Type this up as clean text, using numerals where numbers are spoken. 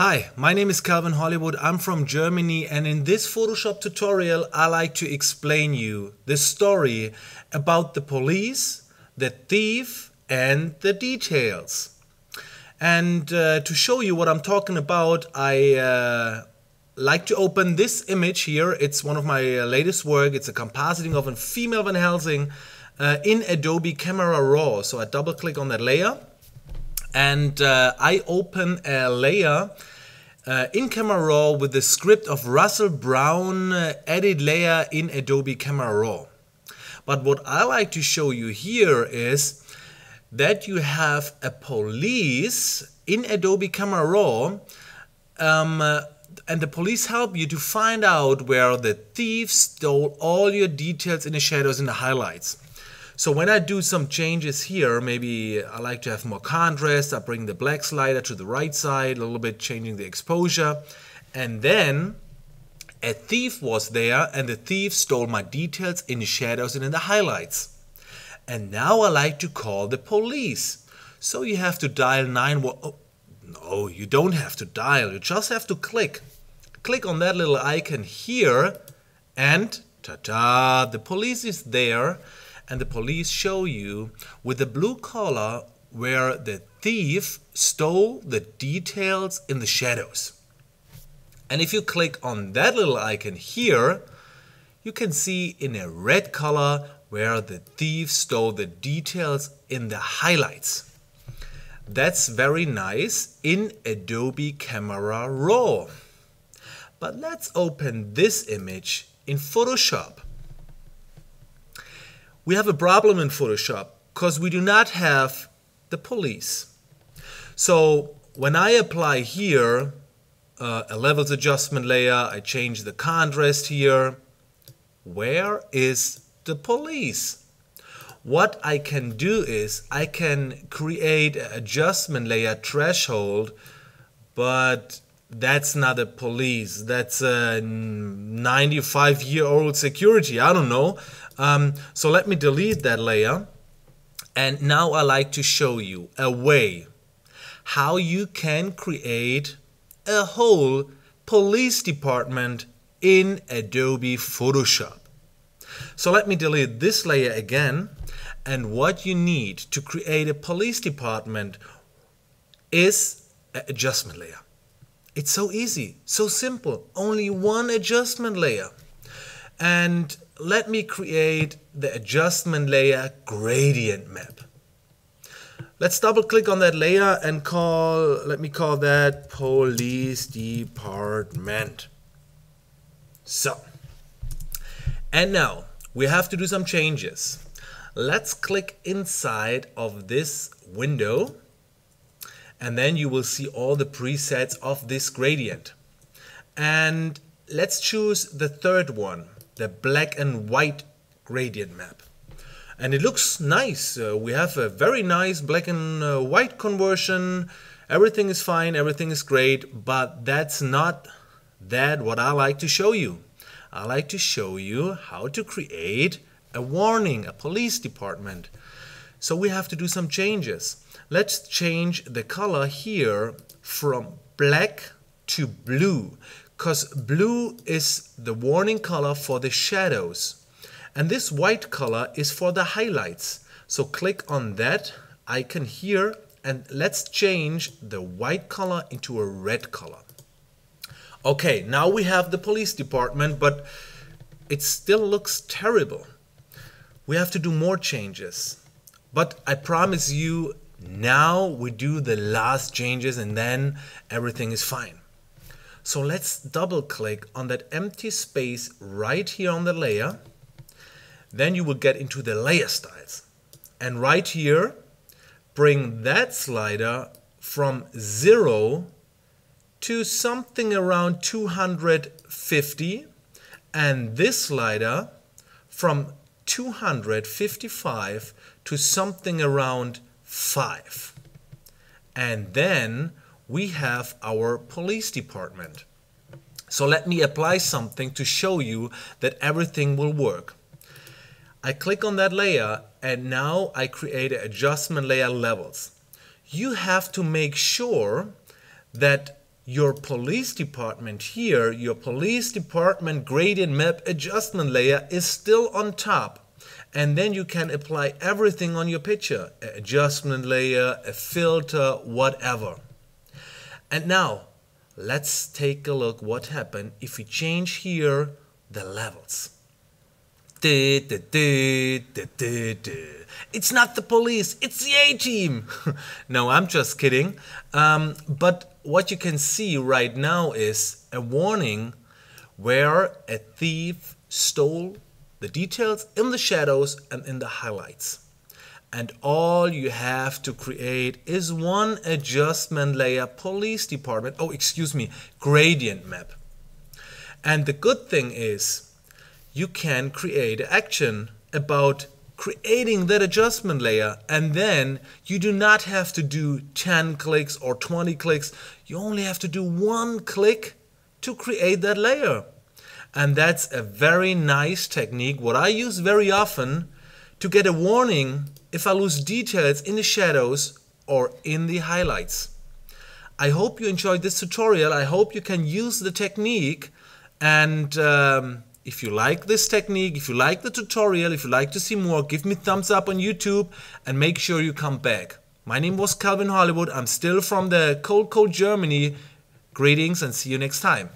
Hi, my name is Calvin Hollywood, I'm from Germany, and in this Photoshop tutorial I like to explain you the story about the police, the thief and the details. And to show you what I'm talking about, I like to open this image here. It's one of my latest work. It's a compositing of a female Van Helsing in Adobe Camera Raw. So I double click on that layer. And I open a layer in Camera Raw with the script of Russell Brown, edit layer in Adobe Camera Raw. But what I like to show you here is that you have a police in Adobe Camera Raw, and the police help you to find out where the thief stole all your details in the shadows and the highlights. So when I do some changes here, maybe I like to have more contrast, I bring the black slider to the right side, a little bit changing the exposure. And then a thief was there and the thief stole my details in the shadows and in the highlights. And now I like to call the police. So you have to dial 911. Oh, no, you don't have to dial, you just have to click. Click on that little icon here and ta-da, the police is there. And the police show you with the blue color where the thief stole the details in the shadows. And if you click on that little icon here, you can see in a red color where the thief stole the details in the highlights. That's very nice in Adobe Camera Raw. But let's open this image in Photoshop. We have a problem in Photoshop because we do not have the police. So when I apply here a levels adjustment layer, I change the contrast here. Where is the police? What I can do is I can create an adjustment layer threshold, but that's not a police. That's a 95-year-old security. I don't know. So let me delete that layer. And now I like to show you a way how you can create a whole police department in Adobe Photoshop. So let me delete this layer again. And what you need to create a police department is an adjustment layer. It's so easy, so simple, only one adjustment layer. And let me create the adjustment layer gradient map. Let's double click on that layer and let me call that police department. So, and now we have to do some changes. Let's click inside of this window. And then you will see all the presets of this gradient. And let's choose the third one, the black and white gradient map. And it looks nice. We have a very nice black and white conversion. Everything is fine, everything is great, but that's not what I like to show you. I like to show you how to create a warning, a police department. So we have to do some changes. Let's change the color here from black to blue, because blue is the warning color for the shadows. And this white color is for the highlights. So click on that icon here and let's change the white color into a red color. Okay, now we have the police department, but it still looks terrible. We have to do more changes. But I promise you, now we do the last changes and then everything is fine. So let's double click on that empty space right here on the layer. Then you will get into the layer styles. And right here, bring that slider from 0 to something around 250. And this slider from 255 to something around 5. And then we have our police department. So let me apply something to show you that everything will work. I click on that layer and now I create an adjustment layer levels. You have to make sure that your police department here, your police department gradient map adjustment layer is still on top. And then you can apply everything on your picture, an adjustment layer, a filter, whatever. And now let's take a look what happens if we change here the levels. It's not the police, it's the A-Team. No, I'm just kidding. But what you can see right now is a warning where a thief stole the details in the shadows and in the highlights. And all you have to create is one adjustment layer, police department, oh, excuse me, gradient map. And the good thing is you can create an action about creating that adjustment layer, and then you do not have to do 10 clicks or 20 clicks. You only have to do one click to create that layer. And that's a very nice technique, what I use very often, to get a warning if I lose details in the shadows or in the highlights. I hope you enjoyed this tutorial. I hope you can use the technique, and if you like this technique, if you like the tutorial, if you like to see more, give me thumbs up on YouTube and make sure you come back. My name was Calvin Hollywood. I'm still from the cold Germany. Greetings and see you next time.